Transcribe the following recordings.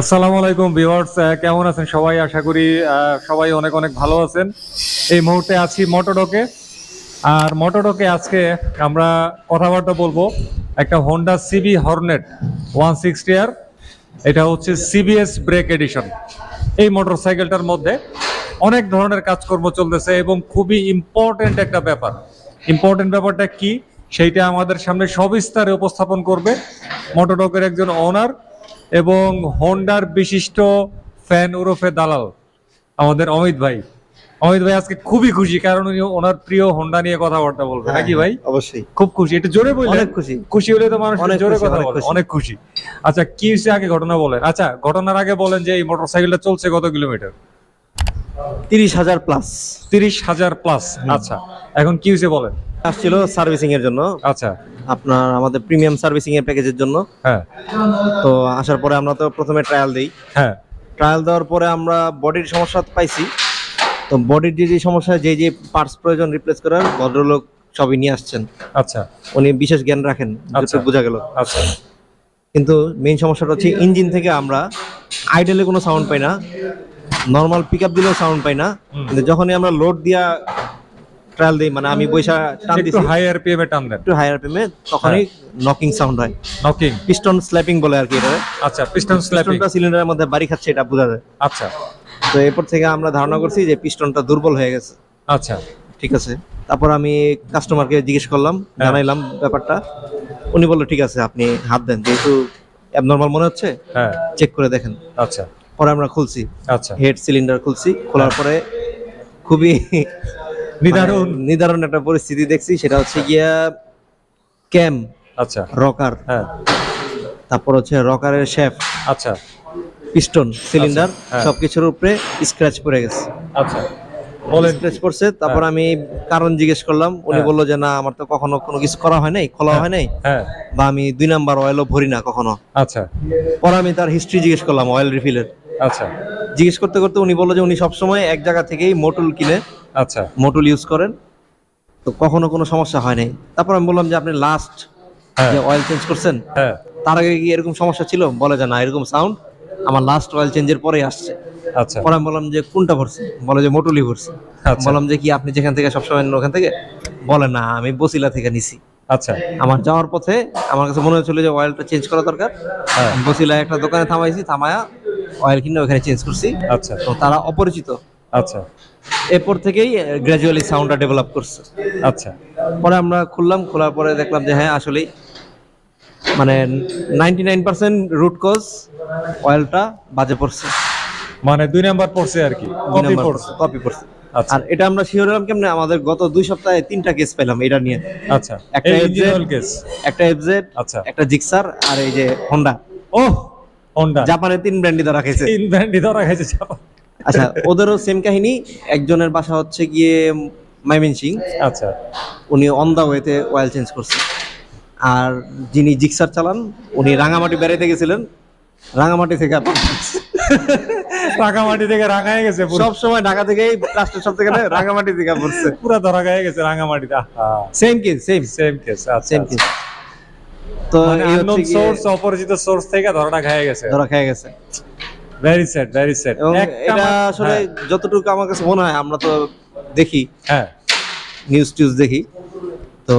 আসসালামু আলাইকুম ভিউয়ার্স, কেমন আছেন সবাই? আশা করি সবাই অনেক অনেক ভালো আছেন। এই মুহূর্তে আছি মোটো ডকে, আর মোটো ডকে আজকে আমরা কথাবার্তা বলবো একটা হোন্ডা সিবি হর্নেট 160R, এটা হচ্ছে সিবিএস ব্রেক এডিশন। এই মোটরসাইকেলটার মধ্যে অনেক ধরনের কাজকর্ম চলতেছে এবং খুবই ইম্পর্টেন্ট একটা ব্যাপার। ইম্পর্টেন্ট ব্যাপারটা কি সেইটা আমাদের সামনে সবিস্তারে উপস্থাপন করবে মোটো ডকের একজন ওনার এবং হোন্ডার বিশিষ্ট ফ্যান ওরফে দালাল আমাদের অমিত ভাই। অমিত ভাই আজকে খুবই খুশি, কারণ উনি ওনার প্রিয় হোন্ডা নিয়ে কথাবার্তা বলবেন, নাকি ভাই? অবশ্যই খুব খুশি। এটা জোরে বললে অনেক খুশি, খুশি হলে তো মানুষ জোরে কথা বলে, অনেক খুশি। আচ্ছা, কি হয়েছে আগে ঘটনা বলেন। আচ্ছা, ঘটনার আগে বলেন যে এই মোটরসাইকেলটা চলছে কত কিলোমিটার? 30,000 প্লাস। 30,000 প্লাস। আচ্ছা, এখন কি হয়েছে বলেন। আসছিল সার্ভিসিং এর জন্য। আচ্ছা, আপনার আমাদের প্রিমিয়াম সার্ভিসিং এর প্যাকেজের জন্য। হ্যাঁ, তো আসার পরে আমরা তো প্রথমে ট্রায়াল দেই। হ্যাঁ, ট্রায়াল দেওয়ার পরে আমরা বডির সমস্যা পাইছি, তো বডির যে যে সমস্যা, যে যে পার্টস প্রয়োজন রিপ্লেস করার, ভদ্রলোক সবই নিয়ে আসছেন। আচ্ছা, উনি বিশেষ জ্ঞান রাখেন, বোঝা গেল। আচ্ছা, কিন্তু মেইন সমস্যাটা হচ্ছে ইঞ্জিন থেকে আমরা আইডলে কোনো সাউন্ড পাই না, নর্মাল পিক আপ দিলেও সাউন্ড পাই না, কিন্তু যখনই আমরা লোড দিয়া ট্রায়াল দিই, মানে আমি পয়সা টান দিছি হাই আরপিএম এ, টান দেন একটু হাই আরপিএম এ, তখনই নকিং সাউন্ড হয়। নকিং, পিস্টন স্ল্যাপিং বলে আর কি এটা। আচ্ছা, পিস্টন স্ল্যাপিং, পিস্টনটা সিলিন্ডারের মধ্যে বাড়ি খাচ্ছে, এটা বোঝা যায়। আচ্ছা, তো এরপর থেকে আমরা ধারণা করছি যে পিস্টনটা দুর্বল হয়ে গেছে। আচ্ছা, ঠিক আছে। তারপর আমি কাস্টমারকে জিজ্ঞেস করলাম, জানাইলাম ব্যাপারটা। উনি বললো ঠিক আছে, আপনি হাত দেন, যেহেতু অ্যাবনরমাল মনে হচ্ছে, হ্যাঁ, চেক করে দেখেন। আচ্ছা, পরে আমরা খুলছি। আচ্ছা, হেড সিলিন্ডার খুলছি, খোলার পরে খুবই নিদারুণ একটা পরিস্থিতি দেখছি, সেটা হচ্ছে গিয়া ক্যাম। আচ্ছা, রকার। হ্যাঁ, তারপর হচ্ছে রকারের শ্যাফট। আচ্ছা, পিস্টন, সিলিন্ডার, সবকিছুর উপরে স্ক্র্যাচ পড়ে গেছে। আচ্ছা, বলেন স্ক্র্যাচ পড়ছে। তারপর আমি কারণ জিজ্ঞেস করলাম, উনি বললো যে না, আমার তো কখনো কোনো কিছু করা হয় নাই, খোলা হয় নাই, বা আমি 2 নাম্বার অয়েলও ভরি না কখনো। আচ্ছা, পরে আমি তার হিস্ট্রি জিজ্ঞেস করলাম অয়েল রিফিলের। আচ্ছা, জিজ্ঞেস করতে করতে উনি বললো যে উনি সবসময় এক জায়গা থেকেই মোটুল কিনে, আচ্ছা, মোটুল ইউজ করেন, তো কখনো কোনো সমস্যা হয় নাই। তারপর আমি বললাম যে আপনি লাস্ট যে অয়েল চেঞ্জ করছেন, তার আগে কি এরকম সমস্যা ছিল? বলে যে না, এরকম সাউন্ড আমার লাস্ট অয়েল চেঞ্জের পরে আসছে। আচ্ছা, পরে আমি বললাম যে কোনটা ভরছে? বলে যে মোটুলই ভরছে। বললাম যে কি আপনি যেখান থেকে সবসময় নেন ওখান থেকে? বলে না, আমি বসিলা থেকে নিছি। আচ্ছা, আমার যাওয়ার পথে আমার কাছে মনে হয়েছিল যে অয়েলটা চেঞ্জ করা দরকার, বসিলা একটা দোকানে থামাইছি, থামায়া অয়েল কিনে ওখানে চেঞ্জ করছি। আচ্ছা, তো তারা অপরিচিত। আচ্ছা, এরপর থেকেই গ্র্যাজুয়ালি সাউন্ডটা ডেভেলপ করছে। আচ্ছা, পরে আমরা খুললাম, খোলার পরে দেখলাম যে হ্যাঁ, আসলেই মানে 99% রুট কজ অয়েলটা বাজে পড়ছে, মানে 2 নাম্বার পড়ছে আর কি, কপি পড়ছে। আর এটা আমরা শিওর হলাম কেমনে? আমাদের গত 2 সপ্তাহে 3টা কেস পেলাম এটা নিয়ে। আচ্ছা, একটা অরিজিনাল কেস, একটা এফজেড, আচ্ছা, একটা জিক্সার, আর এই যে হোন্ডা। ও হোন্ডা জাপানে 3 ব্র্যান্ডই ধরা খাইছে। 3 ব্র্যান্ডই ধরা খাইছে জাপান। আচ্ছা, ওদেরও সেম কাহিনী। একজনের বাসা হচ্ছে গিয়ে ময়মনসিং। আচ্ছা, উনি অন দা ওয়েতে অয়েল চেঞ্জ করছে। আর যিনি জিক্সার চালান, উনি রাঙামাটি বেড়াইতে গেছিলেন, রাঙামাটি থেকে রাঙামাটি থেকে রাঙায় গেছে। সব সময় ঢাকা থেকে রাস্তার থেকে রাঙামাটি থেকে পড়ছে, পুরো ধরা গায়ে গেছে রাঙামাটিতে। Same case, same case. আচ্ছা, সেম কেস। তো এই সোর্স, অপরিচিত সোর্স থেকে ধরাটা খেয়ে গেছে, ধরা খেয়ে গেছে। Very sad, very sad. এটা আসলে যতটুকু আমার কাছে মনে হয়, আমরা তো দেখি, হ্যাঁ, নিউজ টিউজ দেখি, তো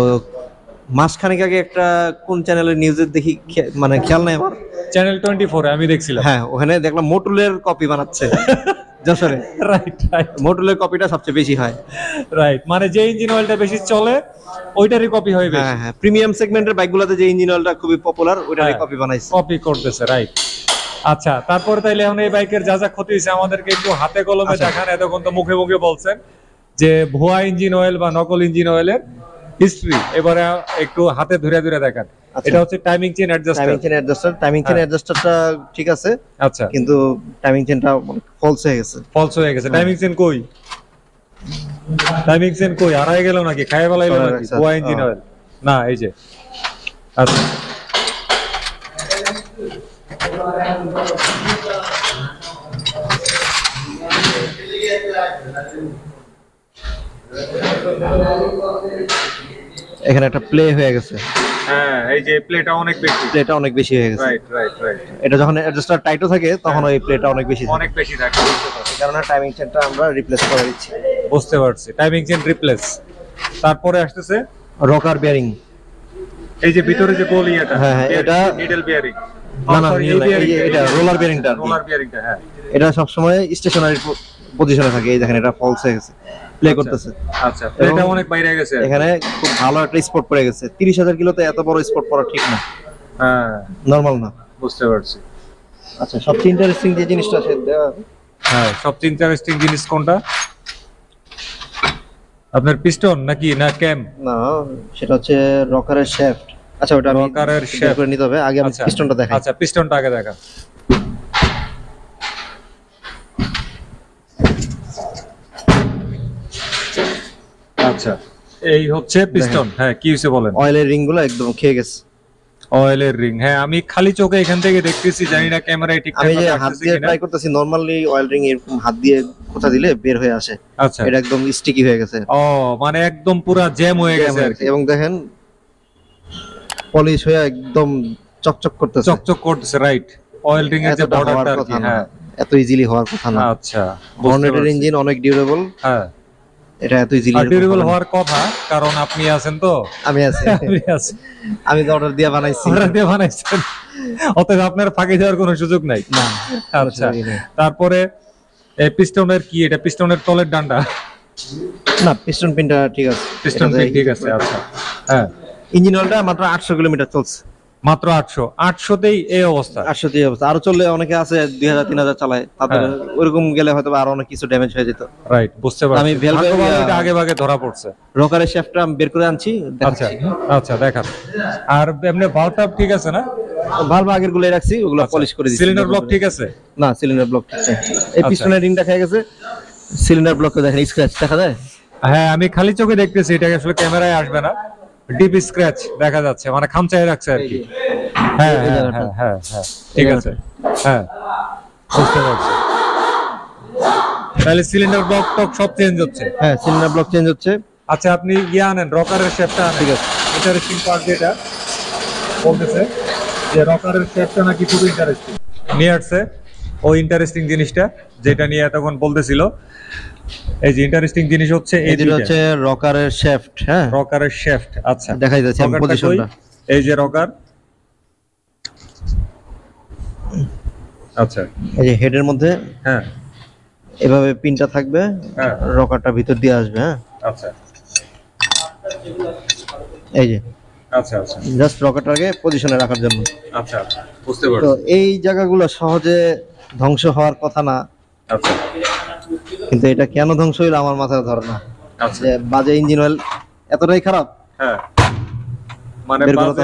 মাসখানেক আগে একটা কোন চ্যানেলের নিউজের দেখি, মানে খেয়াল নাই আমার, চ্যানেল 24 আমি দেখছিলাম। হ্যাঁ, ওখানে দেখলাম মোটুলের কপি বানাচ্ছে যশোরে। রাইট, রাইট, মোটুলের কপিটা সবচেয়ে বেশি হয়। রাইট, মানে যে ইঞ্জিন অয়েলটা বেশি চলে ওইটারই কপি হয় বেশি। হ্যাঁ, প্রিমিয়াম সেগমেন্টের বাইকগুলোতে যে ইঞ্জিন অয়েলটা খুবই পপুলার, ওইটারই কপি বানাইছে, কপি করতেছে। রাইট। আচ্ছা, তারপরে তাইলে এখন এই বাইকের যা যা ক্ষতি হয়েছে আমাদেরকে একটু হাতে কলমে দেখান। এতক্ষণ তো মুখে মুখে বলছেন যে ভুয়া ইঞ্জিন অয়েল বা নকল ইঞ্জিন অয়েলের হিস্ট্রি, এবারে একটু হাতে ধরে ধরে দেখান। এটা হচ্ছে timing chain adjuster. Timing chain অ্যাডজাস্টারটা ঠিক আছে। আচ্ছা, কিন্তু টাইমিং চেইনটা ফলস হয়ে গেছে। টাইমিং চেইন কই? টাইমিং চেইন কই? হারায় গেল নাকি? খায় ফেলাইলো নাকি? ভুয়া ইঞ্জিন অয়েল না, এই যে। আচ্ছা, এখানে একটা প্লে হয়ে গেছে। হ্যাঁ এই যে প্লেটা অনেক বেশি হয়ে গেছে রাইট রাইট রাইট এটা যখন অ্যাডজাস্টার টাইটও থাকে তখন ওই প্লেটা অনেক বেশি থাকে কারণ টাইমিং চেনটা আমরা রিপ্লেস করে দিচ্ছি বুঝতে পারছি টাইমিং চেন রিপ্লেস তারপরে আসছে রকার বেয়ারিং এই যে ভিতরে যে গোল এটা হ্যাঁ এটা নিডল বেয়ারিং না না এটা রোলার বেয়ারিংটা হ্যাঁ এটা সব সময় স্টেশনারি পজিশনে থাকে এই দেখেন এটা ফলস হয়ে গেছে প্লে করতেছে আচ্ছা প্লেটা অনেক বাইরে গেছে এখানে খুব ভালো একটা স্পট পড়ে গেছে 30000 কিলোতে এত বড় স্পট পড়া ঠিক না হ্যাঁ নরমাল না বুঝতে পারছি আচ্ছা সবচেয়ে ইন্টারেস্টিং যে জিনিসটা আছে হ্যাঁ সবচেয়ে ইন্টারেস্টিং জিনিস কোনটা আপনার পিস্টন নাকি না ক্যাম না সেটা হচ্ছে রকারের শ্যাফট আচ্ছা ওটা রকারের শ্যাফট করে নিতে হবে আগে আমি পিস্টনটা দেখাই আচ্ছা পিস্টনটা আগে দেখা আচ্ছা এই হচ্ছে পিস্টন হ্যাঁ কি হইছে বলেন অয়েলের রিংগুলো একদম খেয়ে গেছে অয়েলের রিং হ্যাঁ আমি খালি চোখে এখান থেকে দেখতেছি জানি না ক্যামেরায় ঠিকঠাক আমি হাত দিয়ে ট্রাই করতেছি নরমালি অয়েল রিং এরকম হাত দিয়ে কোথা দিলে বের হয়ে আসে আচ্ছা এটা একদম স্টিকি হয়ে গেছে ও মানে একদম পুরো জ্যাম হয়ে গেছে আর কি এবং দেখেন পলিশ হয়ে একদম চকচক করতেছে রাইট অয়েল রিং এর যে বর্ডারটা আর কি হ্যাঁ এত ইজিলি হওয়ার কথা না আচ্ছা হর্নেটের ইঞ্জিন অনেক ডিউরেবল হ্যাঁ এটা এত ইজিলি ডিউরেবল হওয়ার কথা কারণ আপনি আছেন তো আমি আছি আমি তো অর্ডার দিয়ে বানাইছি অতএব আপনার ফাঁকি দেওয়ার কোনো সুযোগ নাই না আচ্ছা তারপরে এই পিস্টনের কি এটা পিস্টনের তলের ডান্ডা না পিস্টন পিনটা ঠিক আছে পিস্টন পিন ঠিক আছে আচ্ছা হ্যাঁ ইঞ্জিন অলটা মাত্র 800 কিমি চলছে মাত্র 800 তেই এই অবস্থা 800 তেই অবস্থা আর চললে অনেকে আছে 2000 3000 চালায় তাদের ওরকম গেলে হয়তো আরো অনেক কিছু ড্যামেজ হয়ে যেত রাইট বুঝতে পারছি আমি ভেলভটা আগে ভাগে ধরা পড়ছে রকারের শেফটটা আমি বের করে আনছি আচ্ছা আচ্ছা দেখান আর এমনি ভালভটা ঠিক আছে না ভালভ আগের গুলো রাখছি ওগুলো পলিশ করে দিছি সিলিন্ডার ব্লক ঠিক আছে না সিলিন্ডার ব্লক ঠিক আছে এই পিছনের রিংটা খেয়ে গেছে সিলিন্ডার ব্লকটা দেখেন স্ক্র্যাচ দেখা যায় হ্যাঁ আমি খালি চোখে দেখতেছি এটা আসলে ক্যামেরায় আসবে না ডিপ স্ক্র্যাচ দেখা যাচ্ছে মানে খামচায় রাখছে আর কি হ্যাঁ হ্যাঁ হ্যাঁ হ্যাঁ ঠিক আছে হ্যাঁ বুঝতে পারছি তাহলে সিলিন্ডার ব্লক টপ সব চেঞ্জ হচ্ছে হ্যাঁ সিলিন্ডার ব্লক চেঞ্জ হচ্ছে আচ্ছা আপনি ইয়া আনেন রকারের শেপটা ঠিক আছে ইন্টারেস্টিং পার্ট যেটা বলতেছে যে রকারের শেপটা নাকি খুব ইন্টারেস্টিং নিয়ে আসছে ওই ইন্টারেস্টিং জিনিসটা যেটা নিয়ে এতক্ষণ বলতেছিল এই যে ইন্টারেস্টিং জিনিস হচ্ছে এই দুটো হচ্ছে রকারের শেফট হ্যাঁ রকারের শেফট আচ্ছা দেখাই যাচ্ছে আমি পজিশনটা এই যে রকার আচ্ছা এই যে হেডের মধ্যে হ্যাঁ এভাবে পিনটা থাকবে হ্যাঁ রকারটা ভিতর দিয়ে আসবে হ্যাঁ আচ্ছা এই যে আচ্ছা আচ্ছা জাস্ট রকারটাকে পজিশনে রাখার জন্য আচ্ছা আচ্ছা বুঝতে পারছি তো এই জায়গাগুলো সহজে ধ্বংস হওয়ার কথা না আচ্ছা কিন্তু এটা কেন ধ্বংস হইলো আমার মাথায় ধরে না আচ্ছা বাজে ইঞ্জিন অয়েল এতটাই খারাপ হ্যাঁ মানে বাজে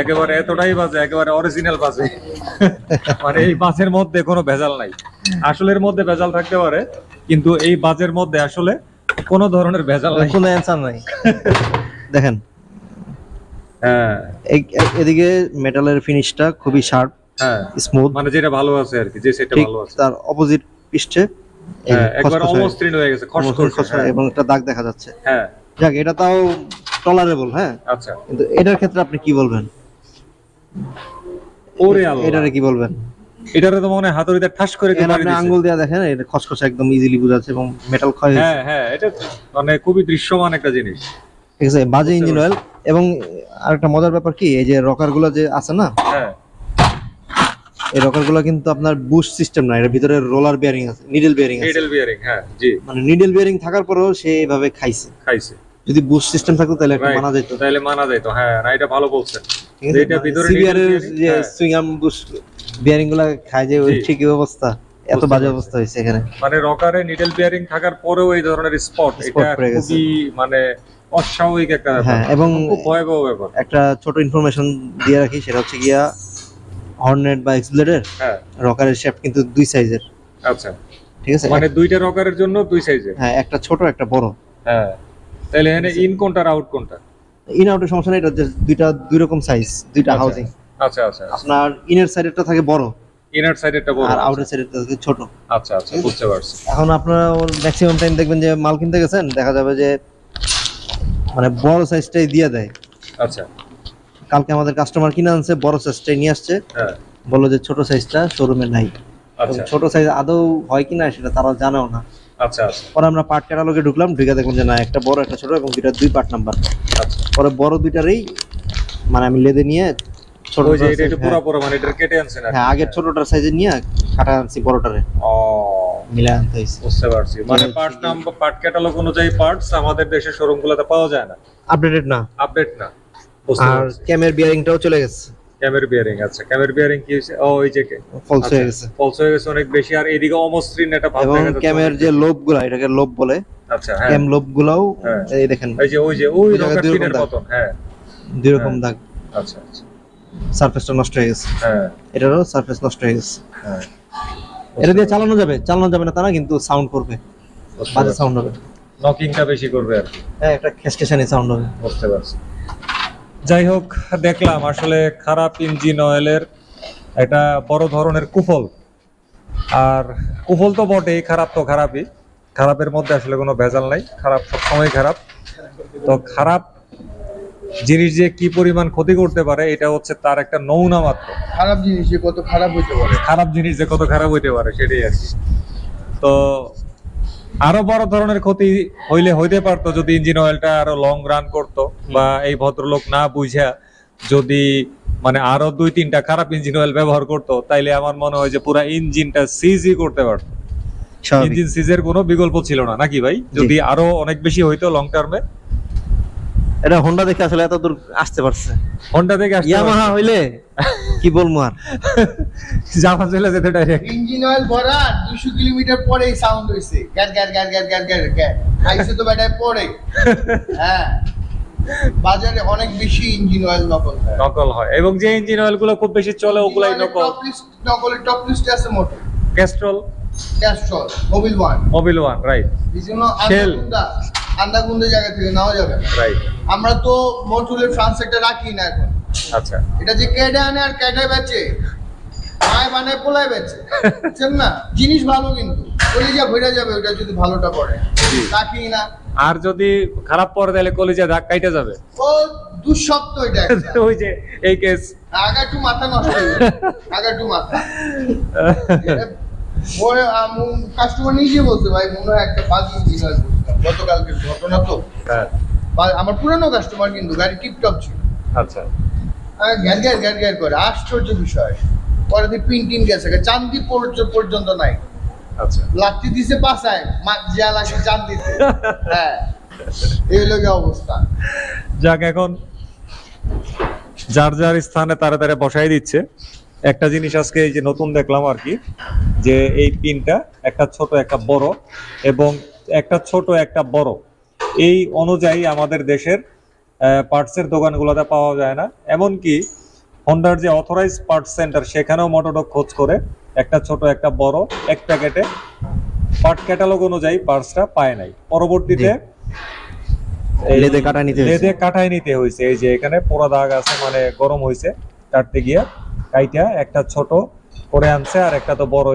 একেবারে এতটাই বাজে একেবারে অরিজিনাল বাজে মানে এই বাজের মধ্যে কোনো ভেজাল নাই আসলে এর মধ্যে ভেজাল থাকতে পারে কিন্তু এই বাজের মধ্যে আসলে কোনো ধরনের ভেজাল নাই কোনো অ্যানসার নাই দেখেন হ্যাঁ এদিকে মেটালের ফিনিশটা খুবই শার্প হ্যাঁ স্মুথ মানে যেটা ভালো আছে আর কি যে সেটা ভালো আছে তার অপোজিট পিস্টে একবার অলমোস্ট রিন হয়ে গেছে খসখস এবং একটা দাগ দেখা যাচ্ছে হ্যাঁ যাক এটা তাও টলারেবল হ্যাঁ আচ্ছা কিন্তু এটার ক্ষেত্রে আপনি কি বলবেন ওরে আল্লাহ এটারে কি বলবেন এটারে তো মনে হাতুড়িতে ঠাস করে দিয়ে আপনি আঙ্গুল দিয়ে দেখেন এটা খসখস একদম ইজিলি বোঝা যাচ্ছে এবং মেটাল ক্ষয় হয়েছে হ্যাঁ হ্যাঁ এটা মানে খুবই দৃশ্যমান একটা জিনিস ঠিক আছে বাজে ইঞ্জিন অয়েল এবং আরেকটা মজার ব্যাপার কি এই যে রকার গুলো যে আছে না হ্যাঁ এই রকারগুলো কিন্তু আপনার বুশ সিস্টেম না এর ভিতরে রোলার বিয়ারিং আছে নিডল বিয়ারিং আছে নিডল বিয়ারিং হ্যাঁ জি মানে নিডল বিয়ারিং থাকার পরেও সে এভাবে খাইছে যদি বুশ সিস্টেম থাকতো তাহলে এটা মানা যেত হ্যাঁ না এটা ভালো বলছেন যে এটা ভিতরে নিডল যে সুইং আর্ম বুশ বিয়ারিংগুলো খায় যে ওই ঠিক অবস্থা এত বাজে অবস্থা হইছে এখানে মানে রকারে নিডল বিয়ারিং থাকার পরেও এই ধরনের স্পট এটা খুবই মানে অস্বাভাবিক একটা ব্যাপার এবং খুব ভয়াবহ ব্যাপার একটা ছোট ইনফরমেশন দিয়ে রাখি সেটা হচ্ছে গিয়া হর্নেট বা এক্সব্লেড এর হ্যাঁ রকারের শেপ কিন্তু দুই সাইজের আচ্ছা ঠিক আছে মানে দুইটা রকারের জন্য দুই সাইজের হ্যাঁ একটা ছোট একটা বড় হ্যাঁ তাহলে এখানে ইন কোনটা আর আউট কোনটা ইন আউটের সমস্যা নেই এটা দুইটা দুই রকম সাইজ দুইটা হাউজিং আচ্ছা আচ্ছা আপনার ইনার সাইডেরটা থাকে বড় ইনার সাইডেরটা বড় আর আউটার সাইডেরটা থাকে ছোট আচ্ছা আচ্ছা বুঝতে পারছি এখন আপনারা ম্যাক্সিমাম টাইম দেখবেন যে মাল কিনতে গেছেন দেখা যাবে যে মানে বড় সাইজটাই দিয়ে দেয় আচ্ছা কালকে আমাদের কাস্টমার কিনে আনছে বড় সাইজটা নিয়ে আসছে হ্যাঁ বলল যে ছোট সাইজটা শোরুমে নাই আচ্ছা ছোট সাইজ আদৌ হয় কিনা সেটা তারা জানেও না আচ্ছা পরে আমরা পার্ট ক্যাটালগে ঢুকলাম ঢুকে দেখুন যে না একটা বড় একটা ছোট এবং দুটো দুই পার্ট নাম্বার আচ্ছা পরে বড় দুইটারই মানে আমি লেদে নিয়ে ছোট যে এটা একটু পুরো পুরো মানে এটা কেটে আনছে না হ্যাঁ আগে ছোটটার সাইজে নিয়ে কাটা আনছি বড়টারে ও মিলান হইছে বুঝতে পারছি মানে পার্ট নাম্বার পার্ট ক্যাটালগ অনুযায়ী পার্টস আমাদের দেশে শোরুমগুলোতে পাওয়া যায় না আপডেটেড না আপডেট না আর ক্যামের বিয়ারিংটাও চলে গেছে ক্যামের বিয়ারিং আচ্ছা ক্যামের বিয়ারিং কি হইছে ও এই যে ফলস হয়ে গেছে অনেক বেশি আর এদিকে অমসৃণ এটা ভাব দেখা যাচ্ছে ক্যামের যে লোবগুলো এটাকে লোব বলে আচ্ছা হ্যাঁ ক্যাম লোবগুলোও এই দেখেন ওই যে ওই রকেট পিনের মতন হ্যাঁ দুই রকম দাগ আচ্ছা আচ্ছা সারফেসটা নষ্ট হয়ে গেছে হ্যাঁ এটারও সারফেস নষ্ট হয়ে গেছে হ্যাঁ এটা দিয়ে চালানো যাবে না তা না কিন্তু সাউন্ড করবে বাজে সাউন্ড হবে নকিংটা বেশি করবে আর হ্যাঁ একটা ক্যাসকেশানি সাউন্ড হবে বুঝতে পারছেন যাই হোক দেখলাম আসলে খারাপ ইঞ্জিন অয়েলের এটা বড় ধরনের কুফল আর কুফল তো বটেই খারাপ তো খারাপই খারাপের মধ্যে আসলে কোনো ভেজাল নাই খারাপ সবসময় খারাপ তো খারাপ জিনিস যে কি পরিমাণ ক্ষতি করতে পারে এটা হচ্ছে তার একটা নমুনা মাত্র খারাপ জিনিস যে কত খারাপ হইতে পারে সেটাই আর কি তো আরো বড় ধরনের ক্ষতি হইতে পারতো যদি ইঞ্জিন অয়েলটা আরো লং রান করতো বা এই ভদ্রলোক না বুঝা যদি মানে আরো দুই তিনটা খারাপ ইঞ্জিন অয়েল ব্যবহার করতো তাইলে আমার মনে হয় যে পুরো ইঞ্জিনটা সিজি করতে পারতো ইঞ্জিন সিজের কোনো বিকল্প ছিল না নাকি ভাই যদি আরো অনেক বেশি হইতো লং টার্মে এটা হোন্ডা দেখে আসলে এত দূর আসতে পারছে হোন্ডা দেখে ইয়ামাহা হইলে কি বলমু আর জাপান চলে যেত ডাইরেক্ট ইঞ্জিন অয়েল ভরা 200 কিমি পরেই সাউন্ড হইছে গ্যার গ্যার গ্যার গ্যার গ্যার গ্যার গ্যার আইছে তো ব্যাটায় পড়ে হ্যাঁ বাজারে অনেক বেশি ইঞ্জিন অয়েল নকল হয় এবং যে ইঞ্জিন অয়েল গুলো খুব বেশি চলে ওগুলাই নকল টপ লিস্টে আছে মোটর ক্যাস্ট্রল মোবিল 1 রাইট বিভিন্ন আন্দাগুন্দে জায়গা থেকে নাও যাবে রাইট আমরা তো মোটুলের ফ্রান্স সেক্টর রাখি না এখন আচ্ছা এটা যে কেডা আনে আর কেডা বেচে ভাই মানে পোলাই বেচে বুঝছেন না জিনিস ভালো কিন্তু কলিজা ভইরা যাবে ওটা যদি ভালোটা পড়ে রাখি না আর যদি খারাপ পড়ে তাহলে কলিজা দাগ কাইটা যাবে ও দুঃশব্দ এটা ওই যে এই কেস আগাটু মাথা নষ্ট হয়ে যাবে আগাটু মাথা এটা বড় কাস্টমার নিজে বলছে ভাই মনে হয় একটা বাজি জিনিস গতকালকে ঘটনা তো হ্যাঁ আমার পুরনো কাস্টমার কিন্তু গাড়ি টিপটপ ছিল আচ্ছা গ্যার গ্যার করে আশ্চর্য বিষয় পরে দি পিন গেছে চাঁদি পর্যন্ত নাই আচ্ছা লাঠি দিছে পাছায় মাছ যা লাগে চাঁদিতে হ্যাঁ এই হলো কি অবস্থা যাক এখন যার স্থানে তারে বসাই দিচ্ছে একটা জিনিস আজকে এই যে নতুন দেখলাম আর কি যে এই পিনটা একটা ছোট একটা বড় এবং একটা ছোট একটা বড় এই অনুযায়ী আমাদের দেশের পার্টসের দোকানগুলোতে পাওয়া যায় না এমনকি হোন্ডার যে অথরাইজ পার্টস সেন্টার সেখানেও মোটো ডক খোঁজ করে একটা ছোট একটা বড় এক প্যাকেটে পার্ট ক্যাটালগ অনুযায়ী পার্টসটা পায় নাই পরবর্তীতে লেদে কাটায় নিতে হয়েছে এই যে এখানে পোড়া দাগ আছে মানে গরম হয়েছে কাটতে গিয়ে কাইটা একটা ছোট করে আনছে আর একটা তো বড়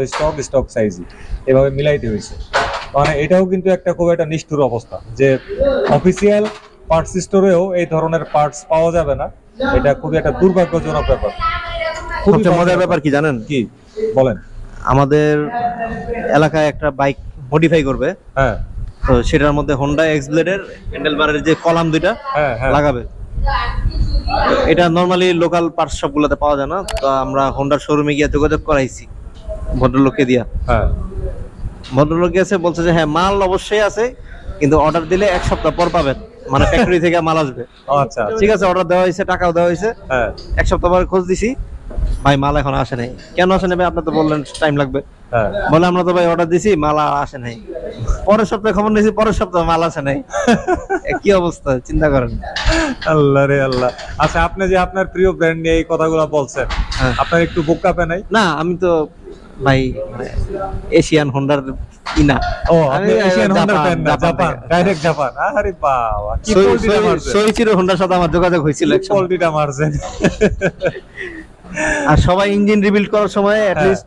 স্টক সাইজই এভাবে মিলাইতে হয়েছে মানে এটাও কিন্তু একটা খুব একটা নিষ্ঠুর অবস্থা যে অফিসিয়াল পার্টস স্টোরেও এই ধরনের পার্টস পাওয়া যাবে না এটা খুবই একটা দুর্ভাগ্যজনক ব্যাপার সবচেয়ে মজার ব্যাপার কি জানেন কি বলেন আমাদের এলাকায় একটা বাইক মডিফাই করবে হ্যাঁ তো সেটার মধ্যে Honda Xblade এর হ্যান্ডেলবারের যে কলাম দুইটা লাগাবে এটা নরমালি লোকাল পার্টস সবগুলোতে পাওয়া যায় না তো আমরা হোন্ডার শোরুমে গিয়ে যোগাযোগ করাইছি ভদ্রলোককে দিয়া হ্যাঁ ভদ্রলোক গেছে বলছে যে হ্যাঁ মাল অবশ্যই আছে কিন্তু অর্ডার দিলে এক সপ্তাহ পর পাবেন মানে ফ্যাক্টরি থেকে মাল আসবে আচ্ছা ঠিক আছে অর্ডার দেওয়া হয়েছে টাকাও দেওয়া হয়েছে হ্যাঁ এক সপ্তাহ পর খোঁজ দিছি ভাই মাল এখন আসে নাই কেন আসে নাই ভাই আপনি তো বললেন টাইম লাগবে হ্যাঁ বলে আমরা তো ভাই অর্ডার দিছি মাল আসে নাই পরের সপ্তাহে খবর নিয়েছি পরের সপ্তাহে মাল আসে নাই কি অবস্থা চিন্তা করেন আল্লাহ রে আল্লাহ আচ্ছা আপনি যে আপনার প্রিয় ব্র্যান্ড নিয়ে এই কথাগুলো বলছেন আপনার একটু বুক কাঁপে নাই না আমি তো ভাই এশিয়ান হোন্ডার কিনা ও আপনি এশিয়ান হোন্ডার ফ্যান না জাপান ডাইরেক্ট জাপান আরে বাবা কি পলটিটা মারছেন সইচিরো হোন্ডার সাথে আমার যোগাযোগ হয়েছিল এক পলটিটা মারছেন আর সবাই ইঞ্জিন রিবিল্ড করার সময় এট লিস্ট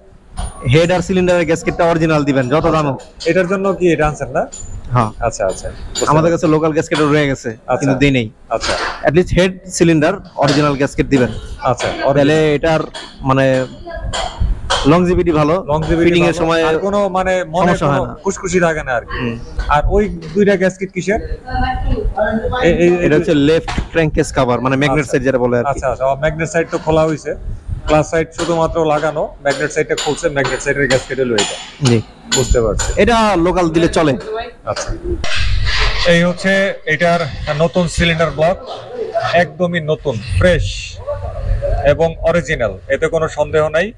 হেড আর সিলিন্ডারের গ্যাসকেটটা অরিজিনাল দিবেন যত দাম হোক এটার জন্য কি এটা আনসার না হ্যাঁ আচ্ছা আচ্ছা আমাদের কাছে লোকাল গ্যাসকেট রয়ে গেছে কিন্তু দেই নাই আচ্ছা at least head cylinder original gasket দিবেন আচ্ছা তাহলে এটার মানে লংজিভিটি ভালো ফিটিং এর সময় আর কোনো মানে মনে খুশখুশি লাগে না আর কি আর ওই দুইটা গ্যাসকেট কিসের এটা হচ্ছে লেফট ক্র্যাঙ্কেস কভার মানে ম্যাগনেট সাইড যেটা বলে আর আচ্ছা ম্যাগনেট সাইড তো খোলা হইছে ক্লাস সাইড শুধুমাত্র লাগানো ম্যাগনেট সাইডটা খুলছে ম্যাগনেট সাইডের গ্যাসকেট হলো এটা জি বুঝতে পারছি এটা লোকাল দিলে চলে আচ্ছা এই হচ্ছে এটার নতুন সিলিন্ডার ব্লক একদমই নতুন ফ্রেশ এবং অরিজিনাল এতে কোনো সন্দেহ নাই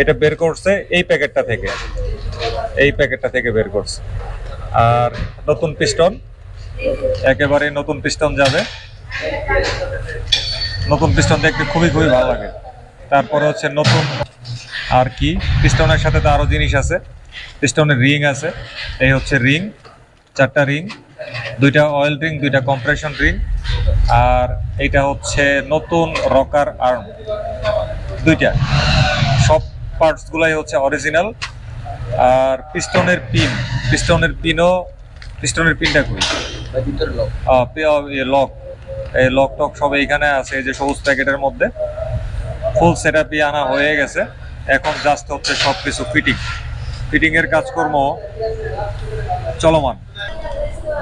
এটা বের করছে এই প্যাকেটটা থেকে বের করছে আর নতুন পিস্টন একেবারে নতুন পিস্টন যাবে নতুন পিস্টন দেখতে খুবই ভালো লাগে তারপরে হচ্ছে নতুন আর কি পিস্টনের সাথে তো আরও জিনিস আছে পিস্টনের রিং আছে এই হচ্ছে রিং চারটা রিং দুইটা অয়েল রিং দুইটা কম্প্রেশন রিং আর এইটা হচ্ছে নতুন রকার আর্ম দুইটা সব পার্টসগুলাই হচ্ছে অরিজিনাল আর পিস্টনের পিনটা কই লক এই লক টক সব এইখানে আছে এই যে সবুজ প্যাকেটের মধ্যে ফুল সেট আপই আনা হয়ে গেছে এখন জাস্ট হচ্ছে সব কিছু ফিটিংয়ের কাজকর্ম চলমান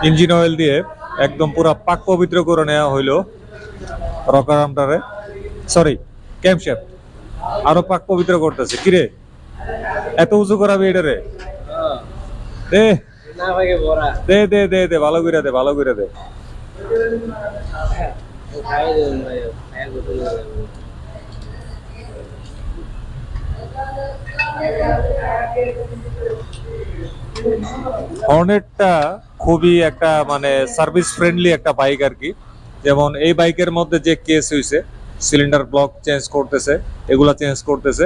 ইঞ্জিন অয়েল দিয়ে একদম পুরা পাক পবিত্র করে নেওয়া হইল রকার আর্মটারে সরি ক্যামশ্যাফট আরো পাক পবিত্র করতেছে কিরে এত উঁচু করাবে এটারে দে দে দে দে দে ভালো করে দে ভালো করে দে হর্নেটটা খুবই একটা মানে সার্ভিস ফ্রেন্ডলি একটা বাইক আর কি যেমন এই বাইকের মধ্যে যে কেস হয়েছে সিলিন্ডার ব্লক চেঞ্জ করতেছে এগুলা চেঞ্জ করতেছে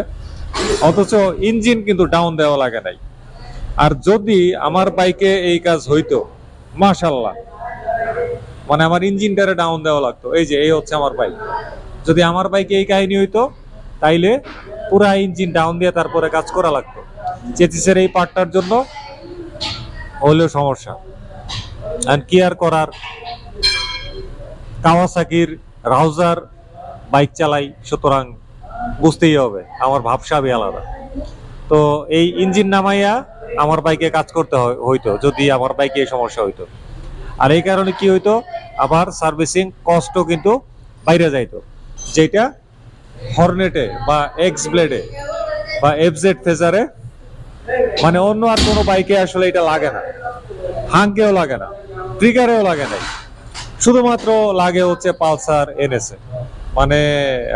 অথচ ইঞ্জিন কিন্তু ডাউন দেওয়া লাগে নাই আর যদি আমার বাইকে এই কাজ হইতো মাশাল্লাহ মানে আমার ইঞ্জিনটারে ডাউন দেওয়া লাগতো এই যে এই হচ্ছে আমার বাইক যদি আমার বাইকে এই কাহিনী হইতো তাইলে পুরা ইঞ্জিন ডাউন দিয়ে তারপরে কাজ করা লাগতো চেচিসের এই পার্টটার জন্য হলেও সমস্যা আর কি আর করার কাওয়াসাকির রাউজার বাইক চালাই সুতরাং বুঝতেই হবে আমার ভাবসাবই আলাদা তো এই ইঞ্জিন নামাইয়া আমার বাইকে কাজ করতে হইতো যদি আমার বাইকে এই সমস্যা হইতো আর এই কারণে কি হইতো আবার সার্ভিসিং কস্টও কিন্তু বাইরে যাইতো যেটা হর্নেটে বা এক্স ব্লেডে বা এফজেড ফেজারে মানে অন্য আর কোনো বাইকে আসলে এটা লাগে না হাঙ্গেও লাগে না ট্রিগারেও লাগে না শুধুমাত্র লাগে হচ্ছে পালসার এনএসএ মানে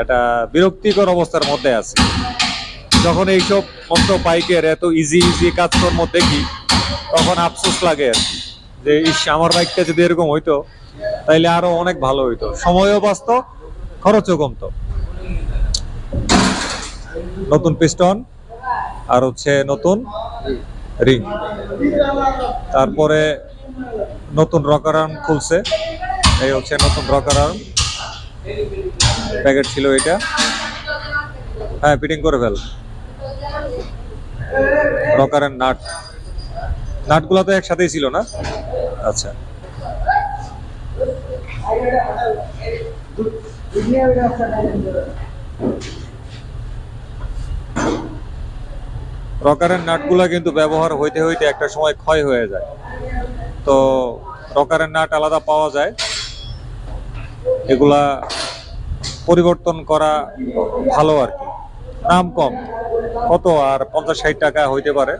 একটা বিরক্তিকর অবস্থার মধ্যে আছে যখন এইসব অন্য বাইকের এত ইজি কাজকর্ম দেখি তখন আফসোস লাগে আর কি যে ইস আমার বাইকটা যদি এরকম হইতো তাইলে আরো অনেক ভালো হইতো সময়ও বাঁচত খরচও কমতো নতুন পিস্টন আর হচ্ছে নতুন রিং তারপরে নতুন রকার আর্ম খুলছে এই হচ্ছে নতুন রকার আর্ম প্যাকেট ছিল এটা হ্যাঁ ফিটিং করে ফেল রকার এন্ড নাটগুলো তো একসাথেই ছিল না আচ্ছা রকার এন্ড নাটগুলো কিন্তু ব্যবহার হইতে হইতে একটা সময় ক্ষয় হয়ে যায় তো রকার এন্ড নাট আলাদা পাওয়া যায় এগুলা পরিবর্তন করা ভালো আর কি দাম কম কত আর 50-60 টাকা হইতে পারে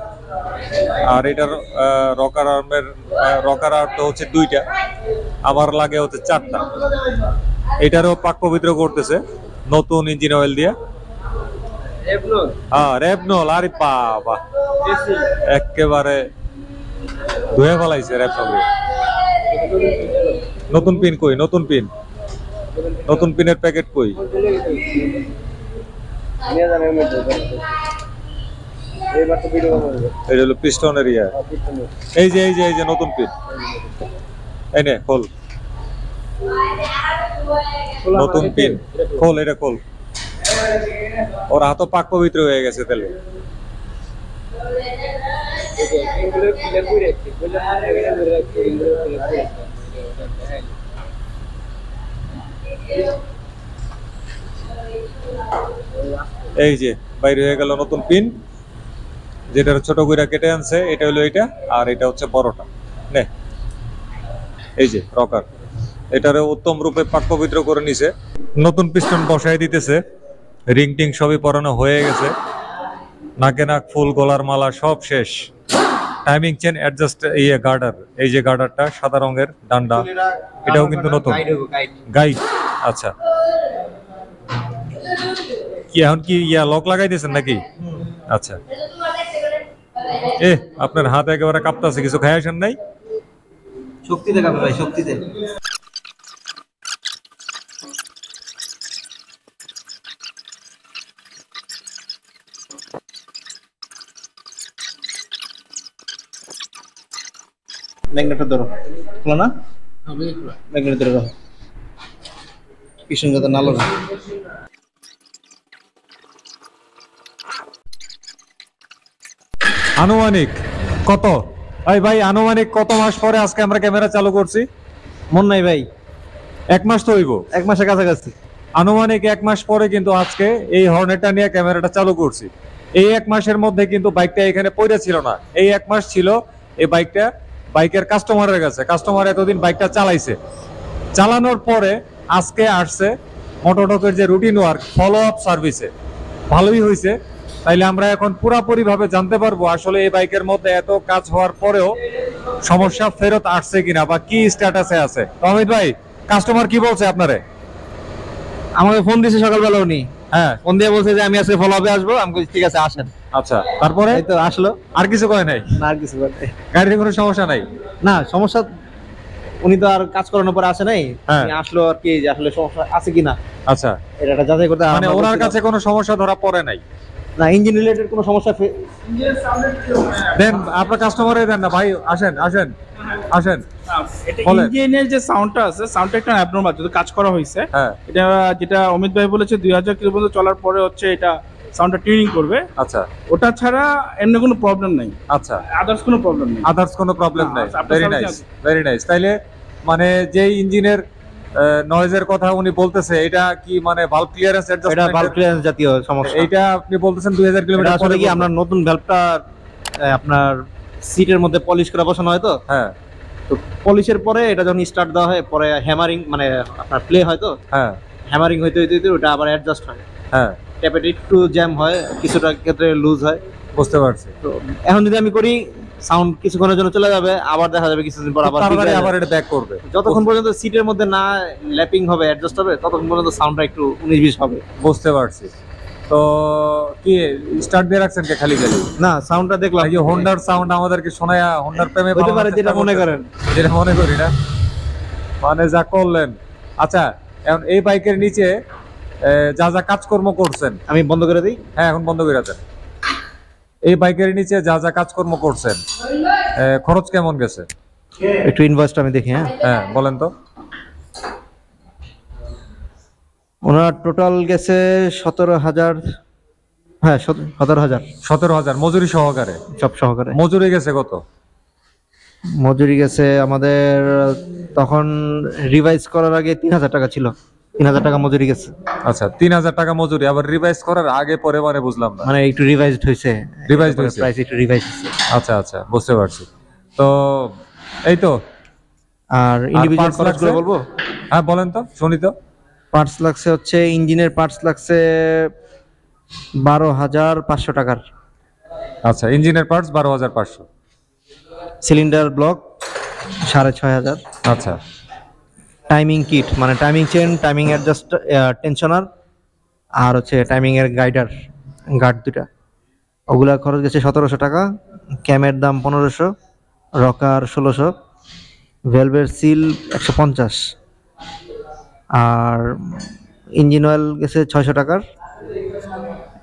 আর এটার রকার আর্ম তো হচ্ছে দুইটা আবার লাগে হচ্ছে চারটা এটারও পাক পবিত্র করতেছে নতুন ইঞ্জিন অয়েল দিয়ে হ্যাঁ রেবনল আরে বাবা একেবারে ধুয়ে ফেলাইছে রেবনল নতুন পিন কই নতুন পিনের প্যাকেট কই এই যে নতুন পিন এই নে খোল নতুন পিন খোল এটা খোল ওর হাতও পাক পবিত্র হয়ে গেছে তাহলে এই যে বাইরে হয়ে গেল নতুন পিন, যেটা ছোট করে কেটে আনছে, এটা হলো এটা, আর এটা হচ্ছে বড়টা। নে এই যে রকার, এটারে উত্তম রূপে পাক পবিত্র করে নিছে। নতুন পিস্টন বসাই দিতেছে, রিং টিং সবই পরানো হয়ে গেছে, নাকে নাক ফুল, গলার মালা সব শেষ। টাইমিং চেন অ্যাডজাস্ট, এই গার্ডার, এই যে গার্ডারটা সাদা রঙের ডান্ডা, এটাও কিন্তু নতুন গাইড। আচ্ছা, কি এখন কি ইয়া লক লাগাই দিয়েছেন নাকি? আচ্ছা, এ আপনার হাত একেবারে কাঁপতেছে, কিছু খাই আসেন নাই? শক্তিতে কাঁপে ভাই, শক্তিতে। ম্যাগনেটটা ধরো, খোলা না আমি, ম্যাগনেট ধরো, পিছন যাতে না লাগে। আনুমানিক কত ভাই, আনুমানিক কত মাস পরে আজকে আমরা ক্যামেরা চালু করছি? মন নাই ভাই, এক মাস তো হইব, এক মাসের কাছাকাছি। আনুমানিক এক মাস পরে কিন্তু আজকে এই হর্নেটটা নিয়ে ক্যামেরাটা চালু করছি। এই এক মাসের মধ্যে কিন্তু বাইকটা এখানে পড়ে ছিল না, এই এক মাস ছিল এই বাইকটা বাইকের কাস্টমারের কাছে। কাস্টমার এতদিন বাইকটা চালাইছে, চালানোর পরে আজকে আসছে মোটো ডকের যে রুটিন ওয়ার্ক ফলো আপ সার্ভিসে, ভালোই হয়েছে। তাইলে আমরা এখন পুরাপুরি ভাবে জানতে পারবো আসলে এই বাইকের মধ্যে এত কাজ হওয়ার পরেও সমস্যা ফেরত আসছে কিনা বা কি স্ট্যাটাসে আছে। অমিত ভাই, কাস্টমার কি বলছে আপনারে? আমাকে ফোন দিয়েছে সকালবেলা উনি, হ্যাঁ ফোন দিয়ে বলছে যে আমি আজকে ফলো আপে আসবো। আমি বলছি ঠিক আছে আসেন। আচ্ছা, তারপরে এই তো আসলো, আর কিছু কয় নাই? না, আর কিছু কয় নাই। গাড়িতে কোনো সমস্যা নাই? না, সমস্যা উনি তো আর কাজ করানোর পর আসে নাই, আসলো আর কি আসলে সমস্যা আছে কিনা। আচ্ছা, এটা যাচাই করতে, মানে ওনার কাছে কোনো সমস্যা ধরা পড়ে নাই? না, ইঞ্জিন রিলেটেড কোনো সমস্যা। ইঞ্জিনের সামনে দেন, আপনার কাস্টমারে দেন না ভাই, আসেন আসেন আসেন। এটা ইঞ্জিনের যে সাউন্ডটা আছে, সাউন্ডটা একটা অ্যাবনরমাল যদি কাজ করা হইছে। এটা যেটা অমিত ভাই বলেছে 2000 কিমি পর্যন্ত চলার পরে হচ্ছে এটা সাউন্ডটা টিউনিং করবে। আচ্ছা, ওটা ছাড়া এমনি কোনো প্রবলেম নাই? আচ্ছা, আদার্স কোনো প্রবলেম নাই? আদার্স কোনো প্রবলেম নাই। Very nice, very nice. তাইলে মানে যে ইঞ্জিনের নয়েজের কথা উনি বলতেছে, এটা কি মানে ভালভ ক্লিয়ারেন্স অ্যাডজাস্টমেন্ট? এটা ভালভ ক্লিয়ারেন্স জাতীয় সমস্যা। এটা আপনি বলতেছেন 2000 কিমি আসলে কি আমরা নতুন ভালভটা আপনার সিটের মধ্যে পলিশ করা বসানো হয় তো? হ্যাঁ, তো পলিশের পরে এটা যখন স্টার্ট দেওয়া হয়, পরে হ্যামারিং মানে আপনার প্লে হয় তো? হ্যাঁ, হ্যামারিং হইতে হইতে ওটা আবার অ্যাডজাস্ট হয়। হ্যাঁ, ট্যাপেট একটু জ্যাম হয়, কিছুটা ক্ষেত্রে লুজ হয়। বুঝতে পারছি। তো এখন যদি আমি করি সাউন্ড কিছুক্ষণের জন্য চলে যাবে, আবার দেখা যাবে কিছুদিন পর আবার এটা ব্যাক করবে। যতক্ষণ পর্যন্ত সিটের মধ্যে না ল্যাপিং হবে, অ্যাডজাস্ট হবে, ততক্ষণ পর্যন্ত সাউন্ডটা একটু 19-20 হবে। বুঝতে পারছি। তো কি স্টার্ট দিয়ে রাখছেন কে খালি খালি? না, সাউন্ডটা দেখলাম এই হোন্ডার সাউন্ড আমাদেরকে শোনায়, হোন্ডার প্রেমে বলতে পারে যেটা মনে করেন, যেটা মনে করি না মানে যা করলেন। আচ্ছা, এখন এই বাইকের নিচে যা যা কাজকর্ম করছেন, আমি বন্ধ করে দিই। হ্যাঁ, এখন বন্ধ করে দেন। এই বাইকের নিচে যা যা কাজকর্ম করছেন, খরচ কেমন গেছে একটু ইনভয়েসটা আমি দেখি। হ্যাঁ হ্যাঁ, বলেন তো। ওনার টোটাল গেছে 17,000। হ্যাঁ, 17,000। 17,000 মজুরি সহকারে? সব সহকারে। মজুরি গেছে কত? মজুরি গেছে আমাদের তখন রিভাইজ করার আগে 3,000 টাকা ছিল। 3,000 টাকা মজুরি গেছে। আচ্ছা, 3,000 টাকা মজুরি আবার রিভাইজ করার আগে পরে, মানে বুঝলাম না, মানে একটু রিভাইজড হইছে, রিভাইজড হইছে, প্রাইস একটু রিভাইজ হইছে। আচ্ছা আচ্ছা, বুঝতে পারছি। তো এই তো, আর ইন্ডিভিজুয়াল খরচগুলো বলবো? হ্যাঁ বলেন তো, শুনি তো। পার্টস লাগছে হচ্ছে ইঞ্জিনের পার্টস লাগছে 12,500 টাকার। আচ্ছা, ইঞ্জিনের পার্টস 12,500। Cylinder block 6,500। আচ্ছা, টাইমিং কিট মানে timing chain, timing adjust tensioner, আর হচ্ছে টাইমিং এর গাইডার, গার্ড দুটা, ওগুলা খরচ গেছে 1,700 টাকা। ক্যামের দাম 1,500, রকার 1,600, ভেলভের সিল 150, আর ইঞ্জিন অয়েল গেছে 600 টাকার।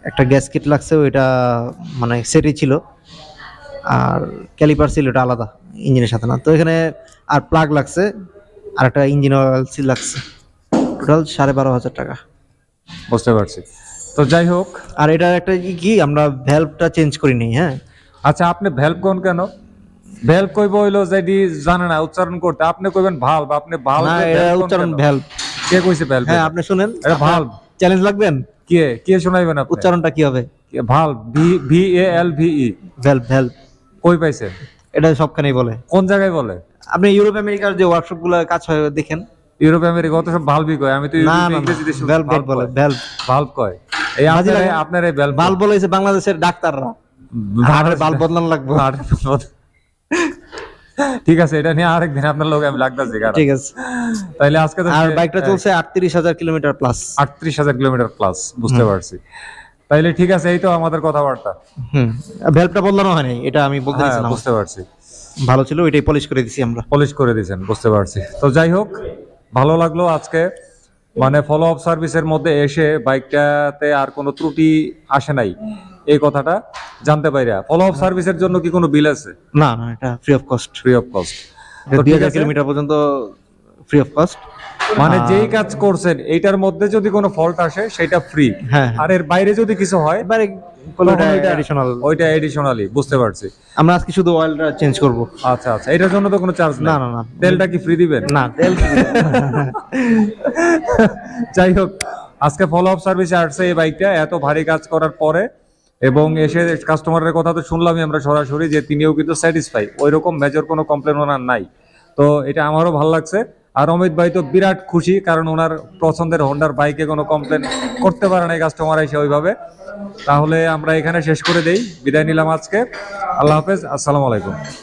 একটা গ্যাস কিট লাগছে, ওইটা মানে সেটই ছিল, আর ক্যালিপার সিল ওটা আলাদা ইঞ্জিনের সাথে না। তো এখানে আর প্লাগ লাগছে, আর একটা ইঞ্জিন অয়েল সিল লাগছে, টোটাল 12,500 টাকা। বুঝতে পারছি। তো যাই হোক, আর এটার একটা কি আমরা ভ্যালভটা চেঞ্জ করিনি। হ্যাঁ, আচ্ছা আপনি ভ্যালভ কোন কেন? ভ্যালভ কইব হইলো যদি জানে না উচ্চারণ করতে, আপনি কইবেন ভালভ। আপনি ভালভ না, এটা উচ্চারণ ভ্যালভ। কে কইছে ভ্যালভ? হ্যাঁ আপনি শুনেন, এটা ভালভ। চ্যালেঞ্জ লাগবেন? কে কে শোনাইবেন আপনি? উচ্চারণটা কি হবে? Valve, V A L V E, valve. Valve কই পাইছেন? এটা সবখানেই বলে। কোন জায়গায় বলে? আপনি ইউরোপ আমেরিকার যে ওয়ার্কশপগুলো কাজ হয় দেখেন, ইউরোপ আমেরিকা কত সব ভালভই কয়। আমি তো ইংরেজিতে ভ্যালভ বলে, ভ্যালভ ভালভ কয়। এই আপনার এই ভ্যালভ ভালভ বলেছে বাংলাদেশের ডাক্তাররা। ভালভ বদলানো লাগবে। ঠিক আছে, এটা নিয়ে আরেকদিন আপনার লোক আমি লাগতাছি। ঠিক আছে, তাহলে আজকে তো আর বাইকটা চলছে 38000 কিলোমিটার প্লাস। 38000 কিলোমিটার প্লাস, বুঝতে পারছি। তাহলে ঠিক আছে, এই তো আমাদের কথাবার্তা। ভ্যালভটা বদলানো হয়নি, এটা আমি বলতে চাইছিলাম। বুঝতে পারছি, ভালো ছিল, এটাই পলিশ করে দিছি আমরা। পলিশ করে দিয়েছেন, বুঝতে পারছি। তো যাই হোক, ভালো লাগলো আজকে, মানে ফলো আপ সার্ভিসের মধ্যে এসে বাইকটাতে আর কোনো ত্রুটি আসে নাই, এই কথাটা জানতে পারি। ফলো আপ সার্ভিসের জন্য কি কোনো বিল আছে? না না, এটা free of cost. Free of cost, 2000 kilometre পর্যন্ত ফ্রি অফ কস্ট। মানে যেই কাজ করছেন এইটার মধ্যে যদি কোনো ফল্ট আসে সেটা ফ্রি, আর এর বাইরে যদি কিছু হয় ওইটা এডিশনালি। বুঝতে পারছি। আমরা আজকে শুধু অয়েলটা চেঞ্জ করব। আচ্ছা আচ্ছা, এটার জন্য তো কোনো চার্জ না? না না। তেলটা কি ফ্রি দিবেন? না, তেল ফ্রি। যাই হোক, আজকে ফলো আপ সার্ভিসে আসছে এই বাইকটা এত ভারী কাজ করার পরে, এবং এসে কাস্টমারের কথা তো শুনলামই আমরা সরাসরি, যে তিনিও কিন্তু স্যাটিসফাই, ওইরকম মেজর কোনো কমপ্লেন ওনার নাই। তো এটা আমারও ভালো লাগছে। আর অমিত ভাই তো বিরাট খুশি, কারণ ওনার পছন্দের হোন্ডার বাইকে কোনো কমপ্লেন করতে পারে না কাস্টমার এসে ওইভাবে। তাহলে আমরা এখানে শেষ করে দেই, বিদায় নিলাম আজকে। আল্লাহ হাফেজ, আসসালামু আলাইকুম।